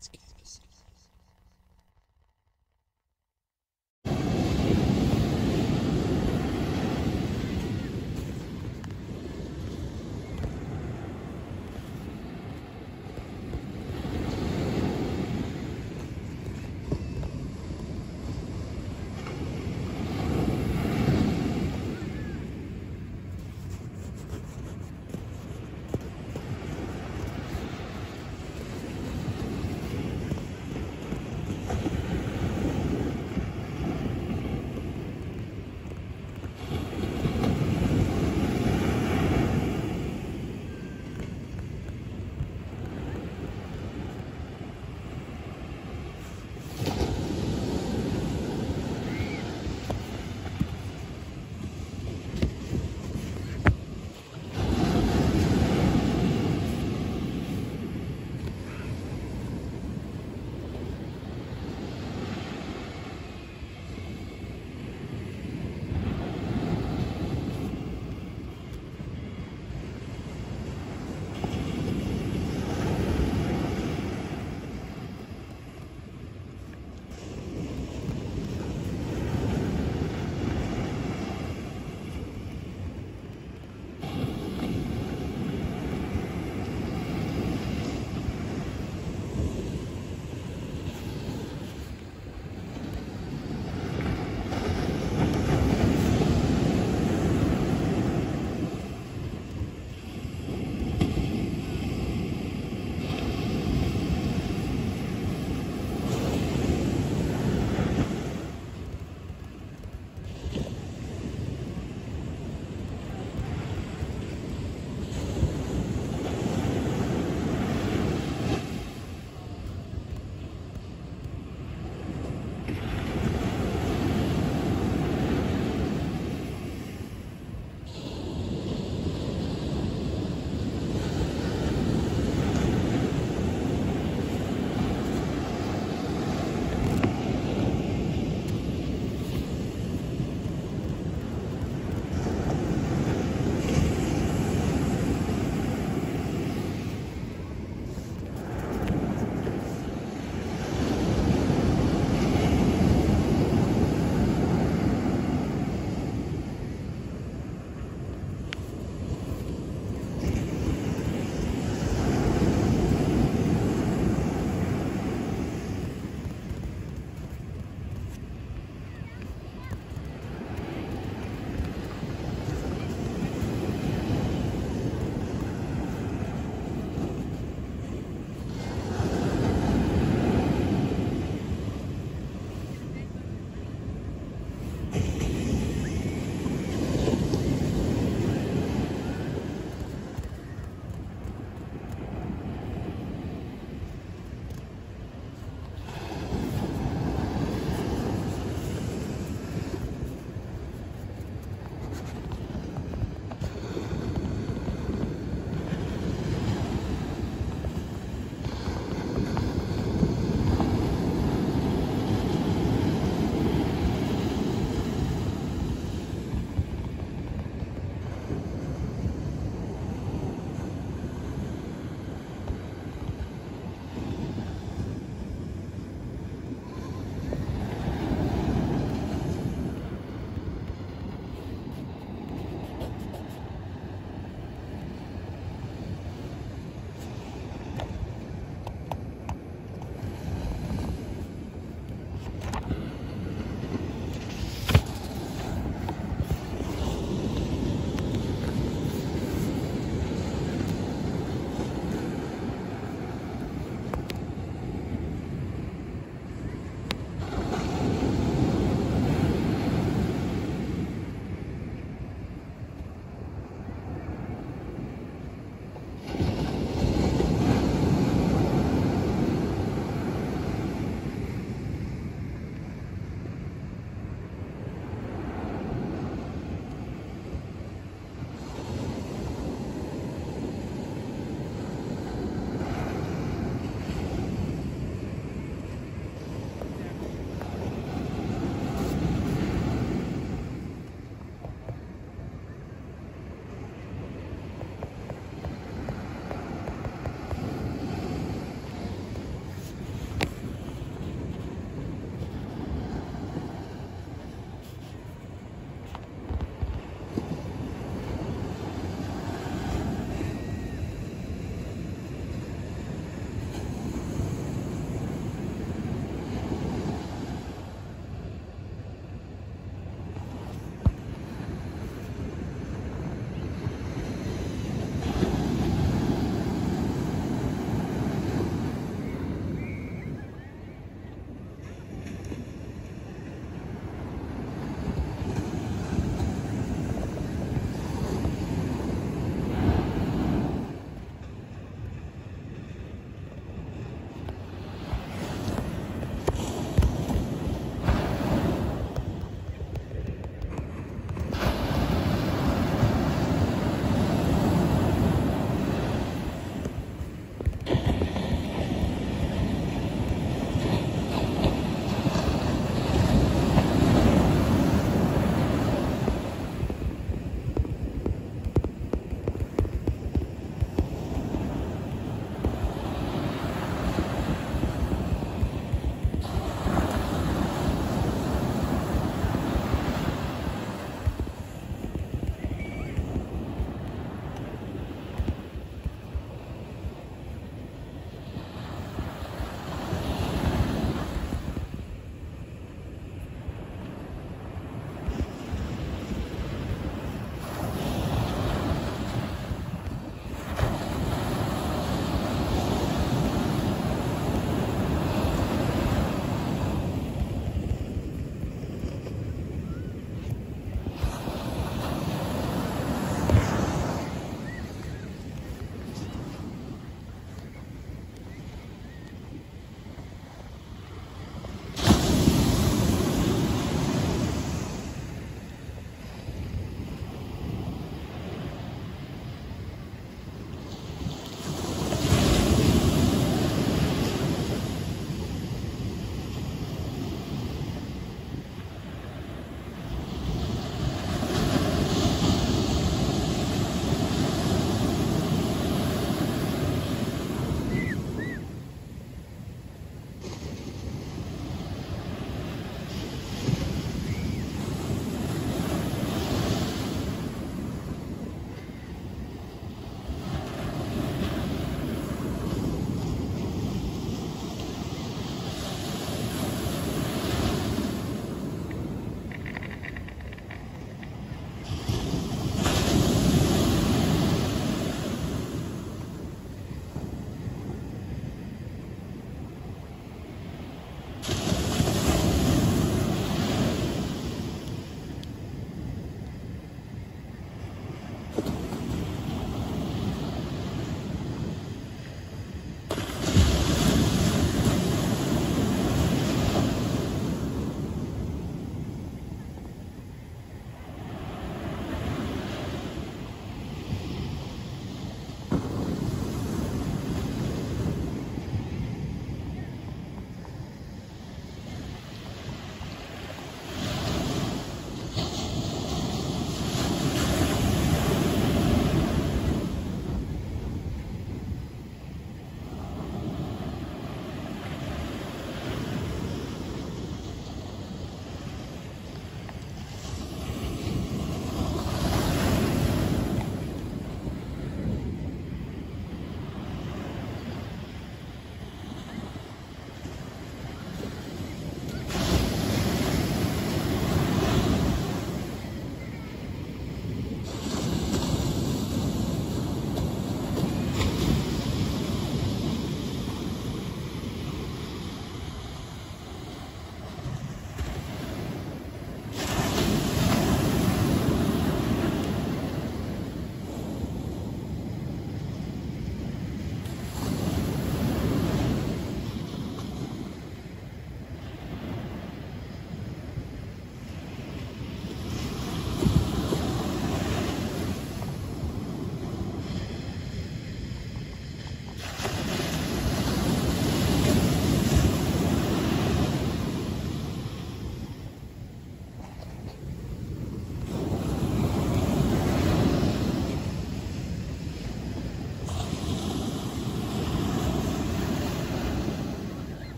It's